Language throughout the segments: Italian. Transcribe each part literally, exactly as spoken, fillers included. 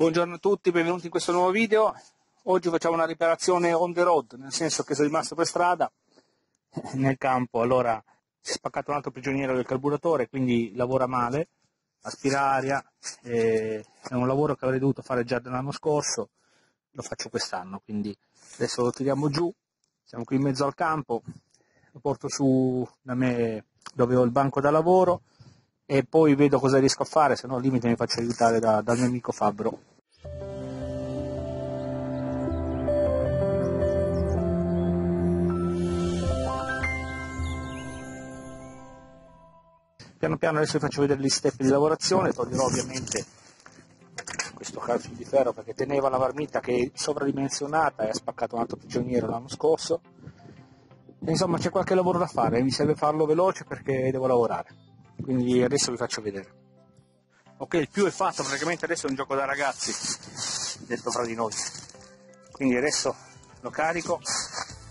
Buongiorno a tutti, benvenuti in questo nuovo video. Oggi facciamo una riparazione on the road, nel senso che sono rimasto per strada, nel campo. Allora si è spaccato un altro prigioniero del carburatore, quindi lavora male, aspira aria, eh, è un lavoro che avrei dovuto fare già dall'anno scorso, lo faccio quest'anno, quindi adesso lo tiriamo giù, siamo qui in mezzo al campo, lo porto su da me dove ho il banco da lavoro e poi vedo cosa riesco a fare, se no al limite mi faccio aiutare da, dal mio amico Fabbro. Piano piano adesso vi faccio vedere gli step di lavorazione, toglierò ovviamente questo calcio di ferro perché teneva la marmitta che è sovradimensionata e ha spaccato un altro prigioniero l'anno scorso. E insomma c'è qualche lavoro da fare, mi serve farlo veloce perché devo lavorare, quindi adesso vi faccio vedere. Ok, il più è fatto, praticamente adesso è un gioco da ragazzi, detto fra di noi. Quindi adesso lo carico,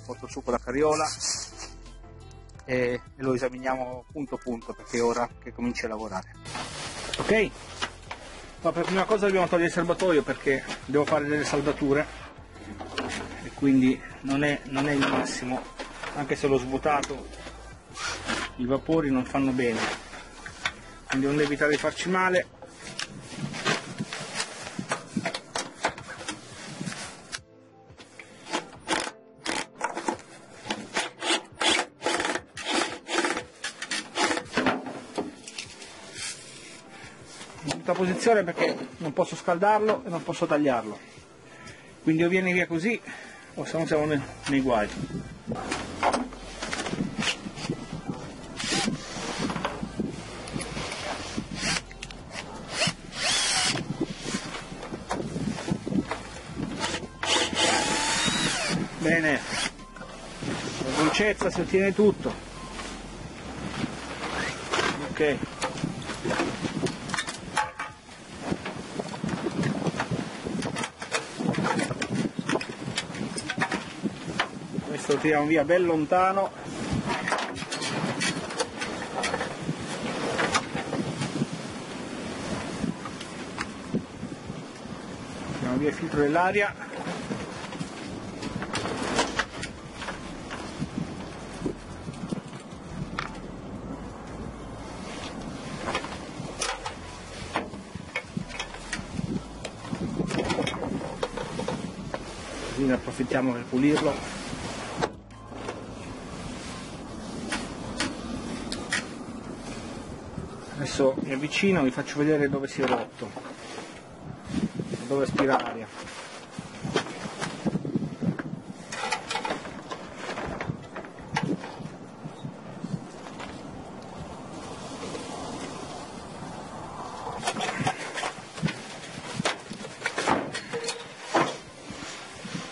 porto su con la carriola e lo esaminiamo punto punto perché è ora che cominci a lavorare. Ok, ma per prima cosa dobbiamo togliere il serbatoio perché devo fare delle saldature e quindi non è, non è il massimo, anche se l'ho svuotato i vapori non fanno bene, quindi non evitare di farci male. Posizione perché non posso scaldarlo e non posso tagliarlo, quindi o viene via così o se no siamo nei, nei guai. Bene, la dolcezza si ottiene tutto. Ok, lo tiriamo via ben lontano. Tiriamo via il filtro dell'aria. Così ne approfittiamo per pulirlo. Adesso mi avvicino, vi faccio vedere dove si è rotto, dove aspira aria.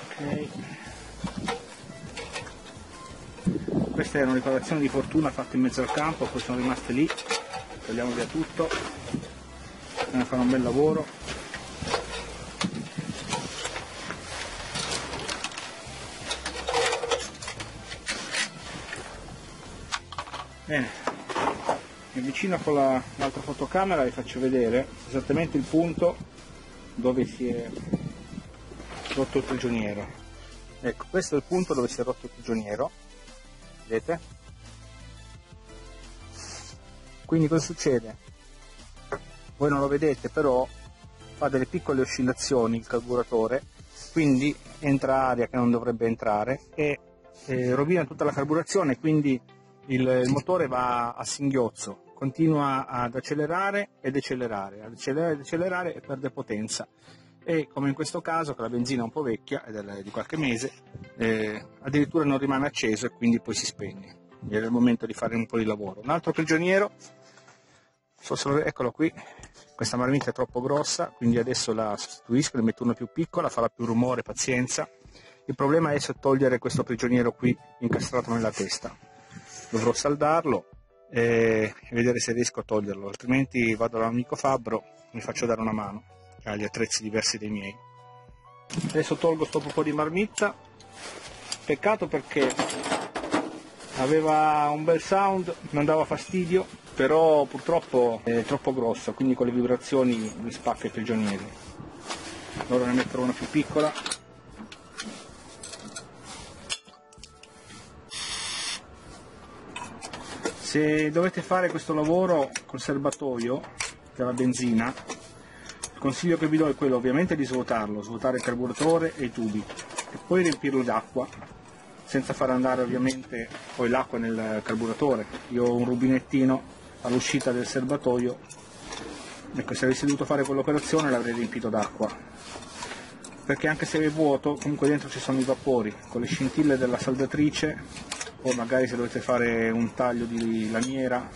Okay. Queste erano riparazioni di fortuna fatte in mezzo al campo, poi sono rimaste lì. Togliamo via tutto, bisogna fare un bel lavoro. Bene, mi avvicino con la, l'altra fotocamera e vi faccio vedere esattamente il punto dove si è rotto il prigioniero. Ecco, questo è il punto dove si è rotto il prigioniero, vedete? Quindi cosa succede? Voi non lo vedete, però fa delle piccole oscillazioni il carburatore, quindi entra aria che non dovrebbe entrare e eh, rovina tutta la carburazione, quindi il, il motore va a singhiozzo, continua ad accelerare e decelerare, ad accelerare e decelerare e perde potenza. E come in questo caso, che la benzina è un po' vecchia, è di qualche mese, eh, addirittura non rimane acceso e quindi poi si spegne. Era il momento di fare un po' di lavoro. Un altro prigioniero, eccolo qui, questa marmitta è troppo grossa, quindi adesso la sostituisco, ne metto una più piccola, farà più rumore, pazienza. Il problema adesso è togliere questo prigioniero qui incastrato nella testa. Dovrò saldarlo e vedere se riesco a toglierlo, altrimenti vado dall'amico Fabbro, mi faccio dare una mano agli attrezzi diversi dei miei. Adesso tolgo sto po' di marmitta, peccato perché aveva un bel sound, non dava fastidio, però purtroppo è troppo grosso, quindi con le vibrazioni mi spacca il prigioniero. loro ne metterò una più piccola. Se dovete fare questo lavoro col serbatoio della benzina, il consiglio che vi do è quello ovviamente di svuotarlo, svuotare il carburatore e i tubi e poi riempirlo d'acqua, senza far andare ovviamente poi l'acqua nel carburatore. Io ho un rubinettino all'uscita del serbatoio, ecco, se avessi dovuto fare quell'operazione l'avrei riempito d'acqua, perché anche se è vuoto comunque dentro ci sono i vapori, con le scintille della saldatrice o magari se dovete fare un taglio di lamiera,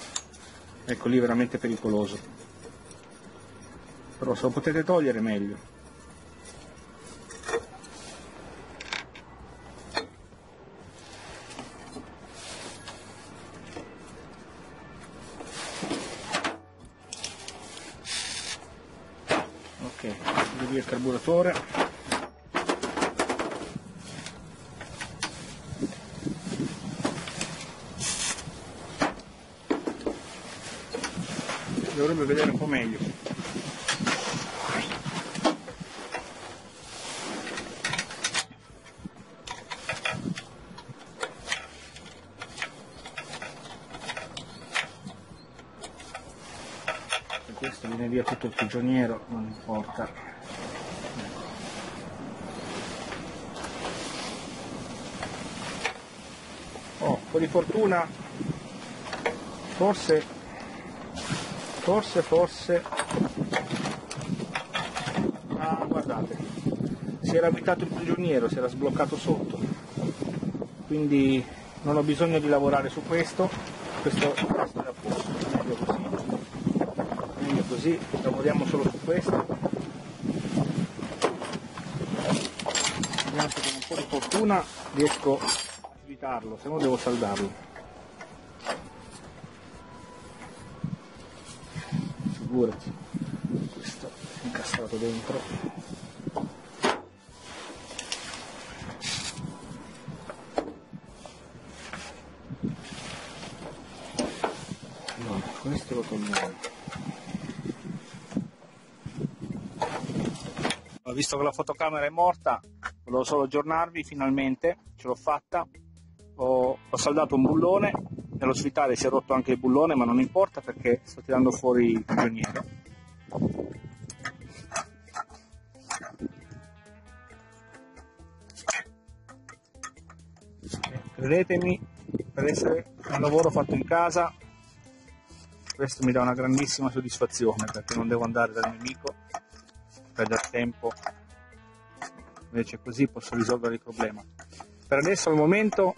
ecco lì è veramente pericoloso, però se lo potete togliere meglio. Ok, via il carburatore. Dovrebbe vedere un po' meglio. E questo viene via tutto il prigioniero, non importa. Oh, con di fortuna forse Forse, forse, ah guardate, si era abitato il prigioniero, si era sbloccato sotto, quindi non ho bisogno di lavorare su questo, questo, questo è a posto, meglio così, meglio così, lavoriamo solo su questo, vediamo se con un po' di fortuna riesco a svitarlo, se no devo saldarlo. Questo è incastrato dentro. Allora, questo lo togliamo. Visto che la fotocamera è morta, volevo solo aggiornarvi, finalmente ce l'ho fatta. Ho, ho saldato un bullone. Nello svitare si è rotto anche il bullone, ma non importa perché sto tirando fuori il prigioniero. Credetemi, per essere un lavoro fatto in casa, questo mi dà una grandissima soddisfazione, perché non devo andare dal mio amico, perdere tempo, invece così posso risolvere il problema. Per adesso, al momento,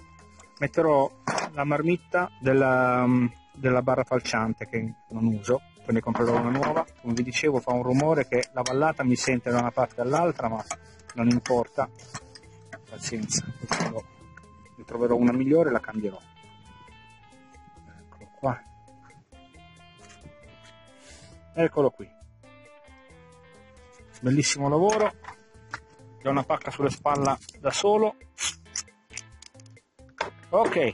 metterò la marmitta della, della barra falciante che non uso, poi ne comprerò una nuova. Come vi dicevo, fa un rumore che la vallata mi sente da una parte all'altra, ma non importa, pazienza, ne troverò una migliore e la cambierò. Eccolo qua, eccolo qui, bellissimo lavoro, ho una pacca sulla spalla da solo. Ok,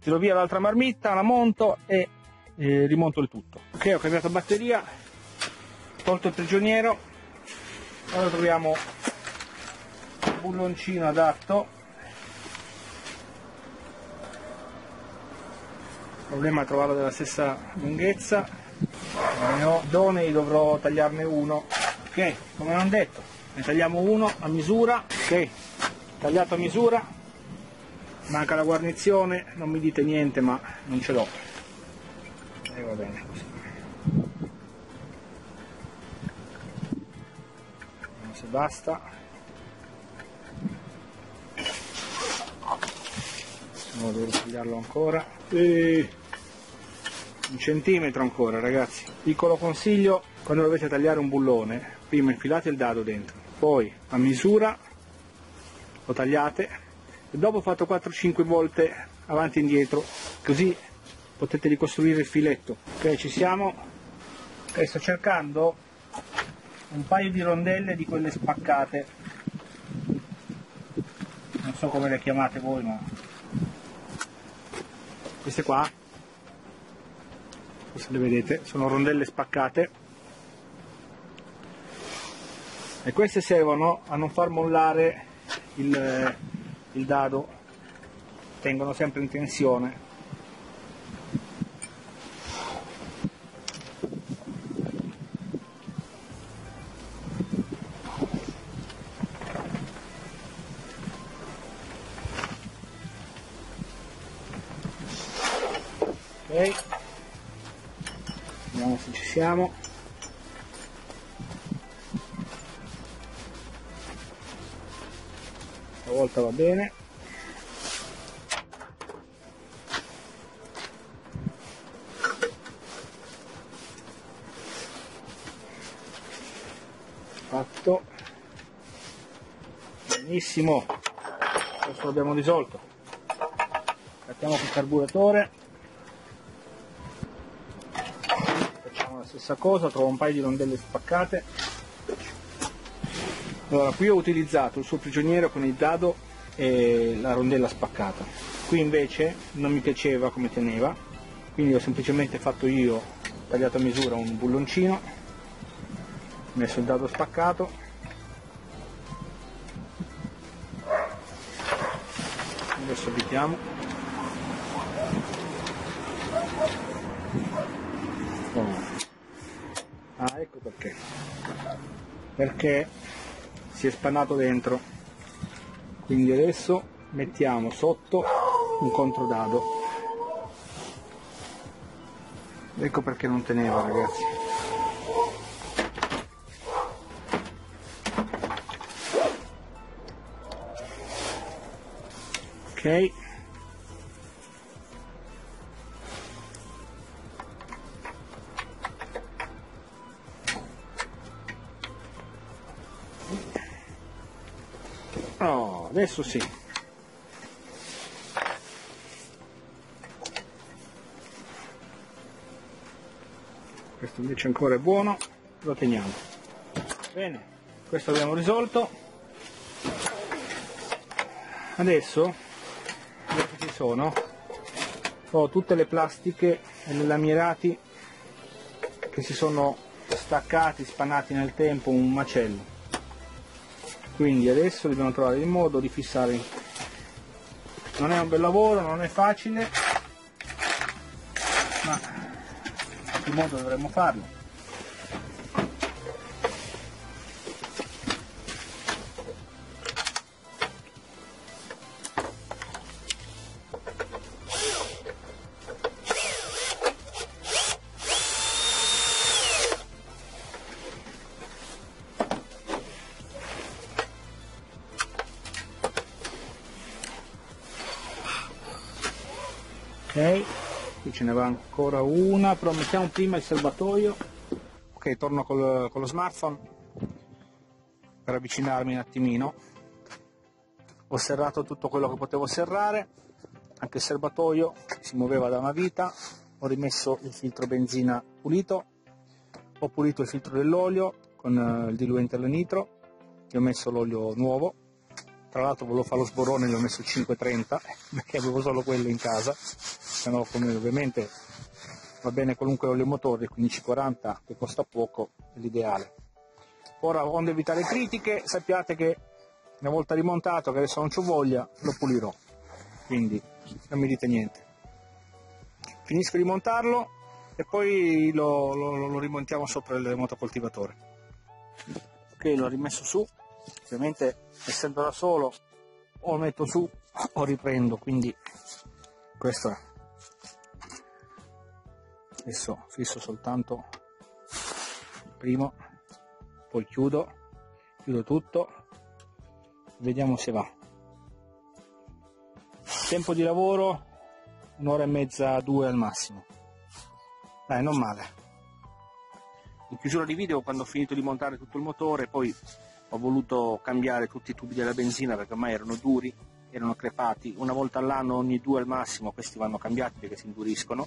tiro via l'altra marmitta, la monto e eh, rimonto il tutto. Ok, ho cambiato batteria, tolto il prigioniero, ora troviamo il bulloncino adatto. Il problema è trovarlo della stessa lunghezza, ne ho idonei, dovrò tagliarne uno. Ok, come non detto, ne tagliamo uno a misura. Ok, tagliato a misura. Manca la guarnizione, non mi dite niente, ma non ce l'ho. E eh, va bene così. Vediamo se basta. No, devo tagliarlo ancora. E... un centimetro ancora, ragazzi. Piccolo consiglio, quando dovete tagliare un bullone, prima infilate il dado dentro, poi a misura lo tagliate. Dopo ho fatto quattro cinque volte avanti e indietro, così potete ricostruire il filetto. Ok, ci siamo. Ok, sto cercando un paio di rondelle di quelle spaccate, non so come le chiamate voi, ma queste qua, forse le vedete, sono rondelle spaccate. e queste servono a non far mollare il, il dado, tengono sempre in tensione. Okay. Vediamo se ci siamo. Stavolta va bene. Fatto. Benissimo. Questo l'abbiamo risolto. Mettiamo sul carburatore. Stessa cosa, trovo un paio di rondelle spaccate. Allora, qui ho utilizzato il suo prigioniero con il dado e la rondella spaccata, qui invece non mi piaceva come teneva, quindi ho semplicemente fatto io, tagliato a misura un bulloncino, messo il dado spaccato, adesso abitiamo. Ah, ecco perché, perché si è spannato dentro, quindi adesso mettiamo sotto un controdado, ecco perché non teneva, ragazzi. Ok. Oh, adesso sì. Questo invece ancora è buono, lo teniamo. Bene, questo abbiamo risolto. Adesso, dove ci sono, ho tutte le plastiche e le lamirati che si sono staccati, spannati nel tempo, un macello. Quindi adesso dobbiamo trovare il modo di fissare. Non è un bel lavoro, non è facile, ma in qualche modo dovremmo farlo. Ok, qui ce ne va ancora una, però mettiamo prima il serbatoio. Ok, torno col, con lo smartphone per avvicinarmi un attimino. Ho serrato tutto quello che potevo serrare, anche il serbatoio si muoveva da una vita. Ho rimesso il filtro benzina pulito, ho pulito il filtro dell'olio con il diluente al nitro, gli ho messo l'olio nuovo. Tra l'altro volevo fare lo sborone, gli ho messo cinque e trenta perché avevo solo quello in casa, se no come ovviamente va bene qualunque olio motore, quindici e quaranta che costa poco è l'ideale. Ora, onde evitare critiche, sappiate che una volta rimontato, che adesso non c'ho voglia, lo pulirò, quindi non mi dite niente. Finisco di montarlo e poi lo, lo, lo rimontiamo sopra il motocoltivatore. Ok, l'ho rimesso su. Ovviamente essendo da solo o metto su o riprendo, quindi questo è. Adesso fisso soltanto il primo, poi chiudo, chiudo tutto, vediamo se va. Tempo di lavoro un'ora e mezza, due al massimo, dai, non male. In chiusura di video, quando ho finito di montare tutto il motore, poi ho voluto cambiare tutti i tubi della benzina perché ormai erano duri, erano crepati, una volta all'anno, ogni due al massimo, questi vanno cambiati perché si induriscono.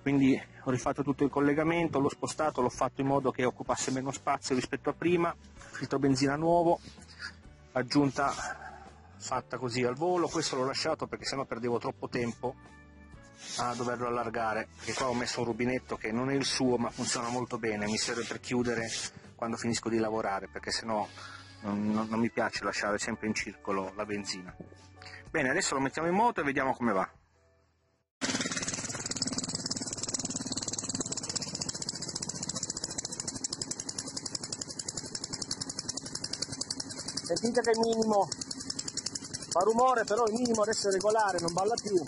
Quindi ho rifatto tutto il collegamento, l'ho spostato, l'ho fatto in modo che occupasse meno spazio rispetto a prima, filtro benzina nuovo, aggiunta fatta così al volo. Questo l'ho lasciato perché sennò perdevo troppo tempo a doverlo allargare, perché qua ho messo un rubinetto che non è il suo ma funziona molto bene, mi serve per chiudere quando finisco di lavorare, perché sennò non, non, non mi piace lasciare sempre in circolo la benzina. Bene, adesso lo mettiamo in moto e vediamo come va. Sentite che il minimo fa rumore, però il minimo adesso è regolare, non balla più.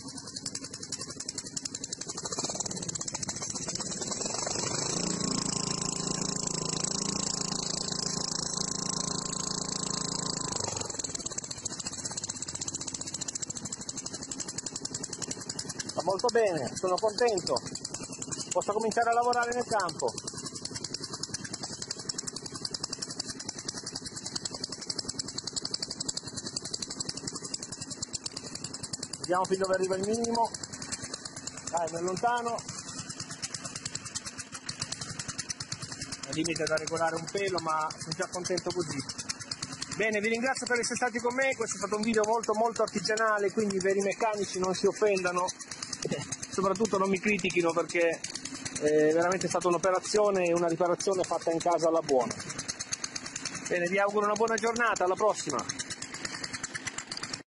Va molto bene, sono contento, posso cominciare a lavorare nel campo. Vediamo fin dove arriva il minimo, dai, non è lontano, al limite da regolare un pelo, ma sono già contento così. Bene, vi ringrazio per essere stati con me, questo è stato un video molto molto artigianale, quindi i veri meccanici non si offendano, soprattutto non mi critichino, perché è veramente stata un'operazione e una riparazione fatta in casa alla buona. Bene, vi auguro una buona giornata, alla prossima!